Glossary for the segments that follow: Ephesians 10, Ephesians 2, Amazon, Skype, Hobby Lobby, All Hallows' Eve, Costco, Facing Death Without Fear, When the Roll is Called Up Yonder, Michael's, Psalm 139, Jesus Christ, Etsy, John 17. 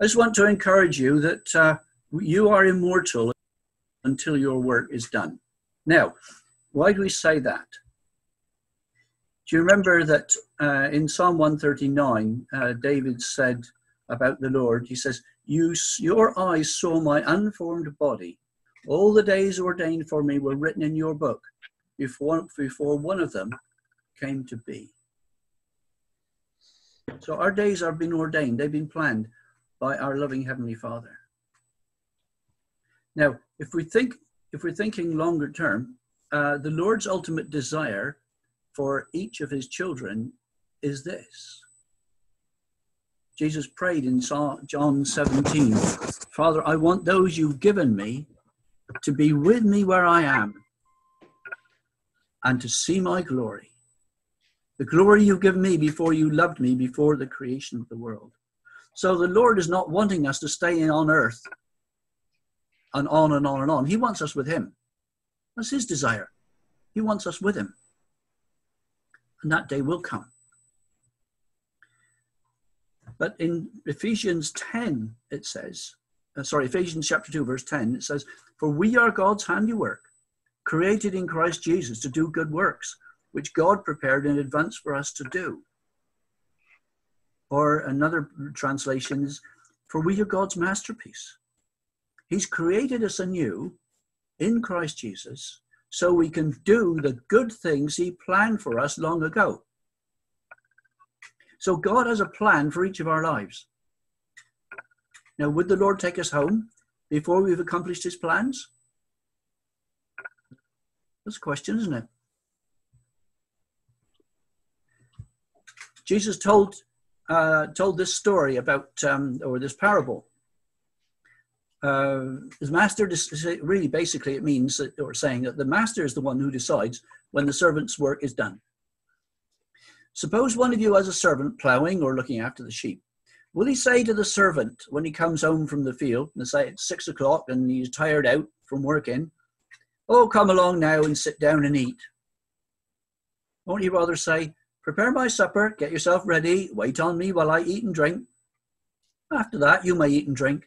I just want to encourage you that you are immortal until your work is done. Now, why do we say that? Do you remember that in Psalm 139, David said about the Lord, he says, your eyes saw my unformed body. All the days ordained for me were written in your book before one of them came to be. So our days have been ordained. They've been planned by our loving Heavenly Father. Now, if we're thinking longer term, the Lord's ultimate desire for each of his children is this. Jesus prayed in John 17, Father, I want those you've given me to be with me where I am and to see my glory. The glory you've given me before you loved me, before the creation of the world. So the Lord is not wanting us to stay on earth and on and on and on. He wants us with him. That's his desire. He wants us with him. And that day will come. But in Ephesians 10, it says, Ephesians chapter 2, verse 10, it says, for we are God's handiwork, created in Christ Jesus to do good works, which God prepared in advance for us to do. Or another translation is, for we are God's masterpiece. He's created us anew in Christ Jesus so we can do the good things he planned for us long ago. So God has a plan for each of our lives. Now, would the Lord take us home before we've accomplished his plans? That's a question, isn't it? Jesus told this story about, or this parable. His master, really basically it means, that, or saying that the master is the one who decides when the servant's work is done. Suppose one of you has a servant plowing or looking after the sheep. Will he say to the servant when he comes home from the field, and say it's 6 o'clock and he's tired out from working, oh, come along now and sit down and eat? Won't he rather say, prepare my supper, get yourself ready, wait on me while I eat and drink. After that, you may eat and drink.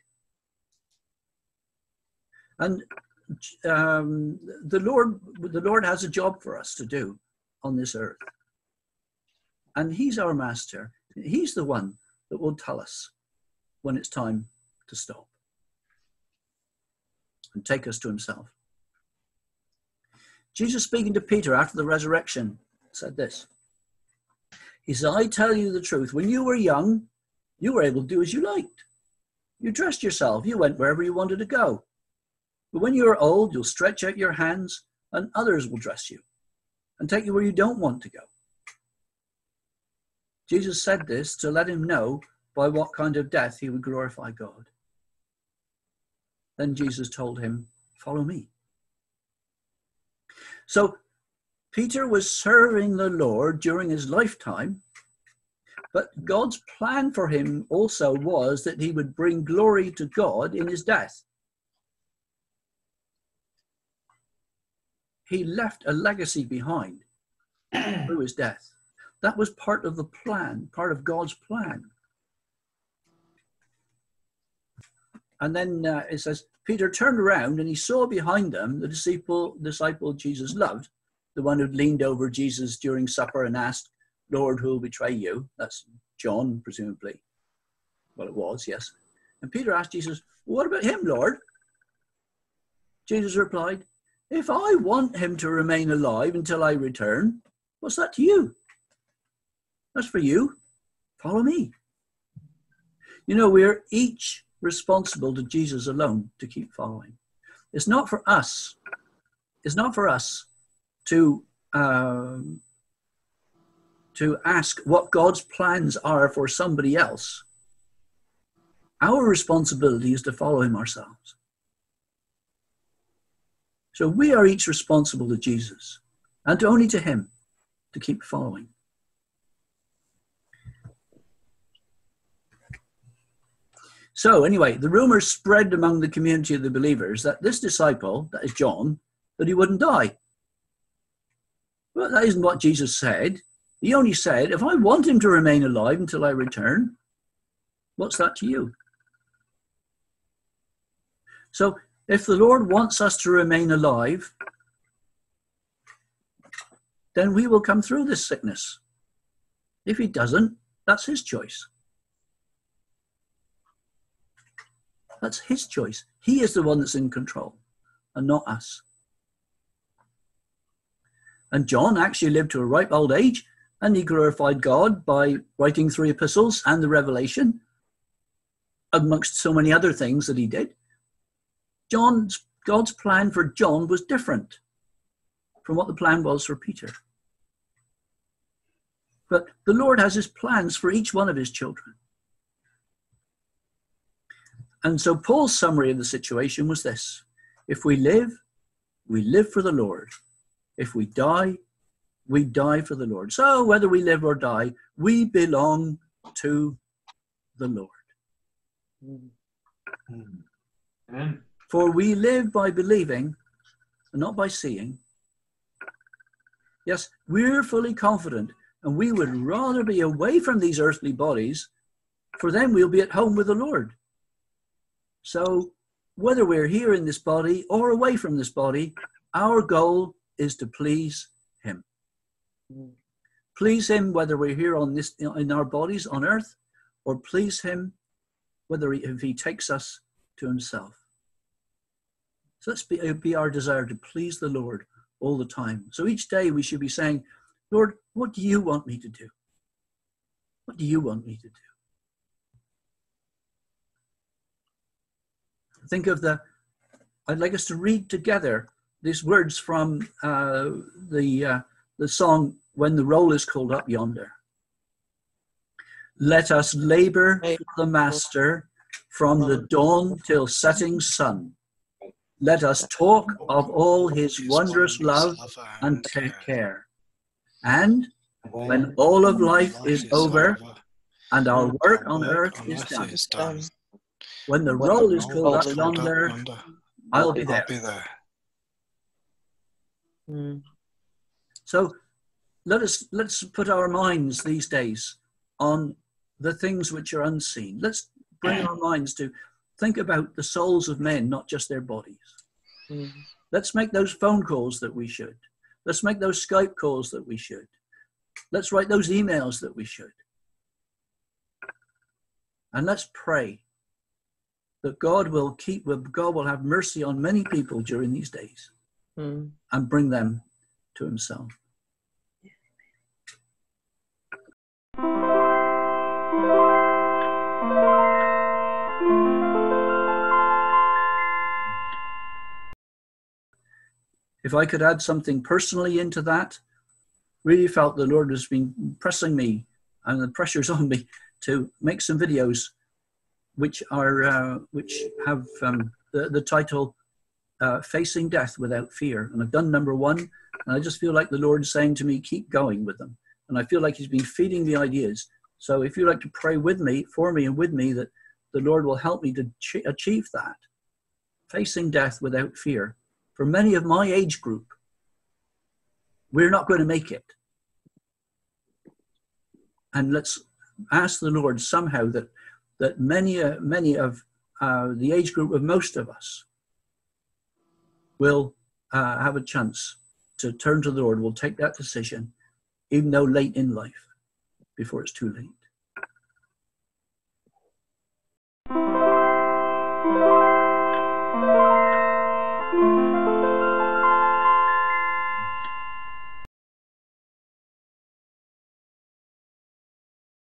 And the Lord has a job for us to do on this earth. And he's our master. He's the one that will tell us when it's time to stop and take us to himself. Jesus, speaking to Peter after the resurrection, said this. He said, I tell you the truth, when you were young, you were able to do as you liked. You dressed yourself, you went wherever you wanted to go. But when you are old, you'll stretch out your hands and others will dress you and take you where you don't want to go. Jesus said this to let him know by what kind of death he would glorify God. Then Jesus told him, follow me. So Peter was serving the Lord during his lifetime, but God's plan for him also was that he would bring glory to God in his death. He left a legacy behind through his death. That was part of the plan, part of God's plan. And then it says, Peter turned around and he saw behind them the disciple Jesus loved, the one who leaned over Jesus during supper and asked, Lord, who will betray you? That's John, presumably. Well, it was, yes. And Peter asked Jesus, what about him, Lord? Jesus replied, if I want him to remain alive until I return, what's that to you? That's for you. Follow me. You know, we're each responsible to Jesus alone to keep following. It's not for us. It's not for us to ask what God's plans are for somebody else. Our responsibility is to follow him ourselves. So we are each responsible to Jesus and only to him to keep following. So anyway, the rumor spread among the community of the believers that this disciple, that is John, that he wouldn't die. But that isn't what Jesus said. He only said, if I want him to remain alive until I return, what's that to you? So if the Lord wants us to remain alive, then we will come through this sickness. If he doesn't, that's his choice. That's his choice. He is the one that's in control and not us. And John actually lived to a ripe old age, and he glorified God by writing 3 epistles and the Revelation, amongst so many other things that he did. God's plan for John was different from what the plan was for Peter. But the Lord has his plans for each one of his children. And so Paul's summary of the situation was this: if we live, we live for the Lord. If we die, we die for the Lord. So whether we live or die, we belong to the Lord. Amen. For we live by believing and not by seeing. Yes, we're fully confident, and we would rather be away from these earthly bodies, for then we'll be at home with the Lord. So whether we're here in this body or away from this body, our goal is to please him. Please him whether we're here on this, in our bodies on earth, or please him whether if he takes us to himself. So that's be our desire, to please the Lord all the time. So each day we should be saying, Lord, what do you want me to do? What do you want me to do? Think of I'd like us to read together these words from the song, When the Roll is Called Up Yonder. Let us labor for the Master from the dawn till setting sun. Let us talk of all his wondrous love and take care. And when all of life is over and our work on earth is done, when the roll is called up yonder, I'll be there. So let's put our minds these days on the things which are unseen. Let's bring our minds to think about the souls of men, not just their bodies. Let's make those phone calls that we should. Let's make those Skype calls that we should. Let's write those emails that we should. And let's pray that God will have mercy on many people during these days and bring them to himself. If I could add something personally into that, really felt the Lord has been pressing me, and the pressure's on me, to make some videos which are which have the title Facing Death Without Fear. And I've done number 1, and I just feel like the Lord's saying to me, keep going with them. And I feel like he's been feeding the ideas. So if you'd like to pray with me, for me and with me, that the Lord will help me to achieve that. Facing Death Without Fear. For many of my age group, we're not going to make it. And let's ask the Lord somehow that many of the age group of most of us will have a chance to turn to the Lord, will take that decision, even though late in life, before it's too late.